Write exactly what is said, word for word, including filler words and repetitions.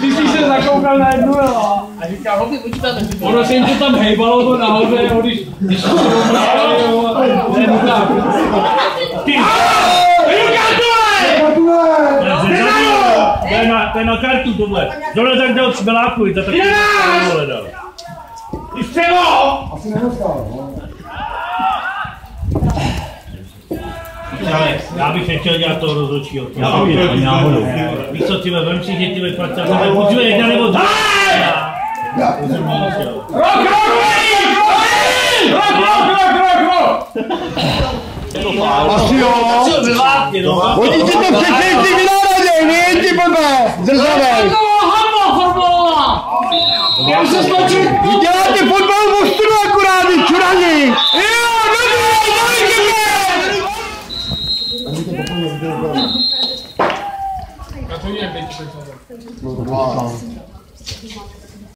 ty jsi se zakoukal na jednu a říkám, ho ty počítáte. Ono se jim to tam hejbalo, to nahoře, jeho když když to bylo tak. Ty! To je na, to je na kartu tohle. Tohle tak dal Smelákovi, to taky tohle dal. Ty střelo! Asi nedostal, no. Ale já bych nechtěl dělat toho rozhodčího. Já bych nechtěl dělat toho rozhodčího. Víš co, tyhle, vem si, že tyhle fakta, ale buďme jedna nebo dva! Rok, rok, rok, rok, rok! Asi jo! Hodíte to překrytý vynárodě, nejdi blbé! Zrzavej! Já se stačím! Vy děláte fotbalovou studu akurát, vy čurani! Jo, dobrý, dojděte! Katolík je větší.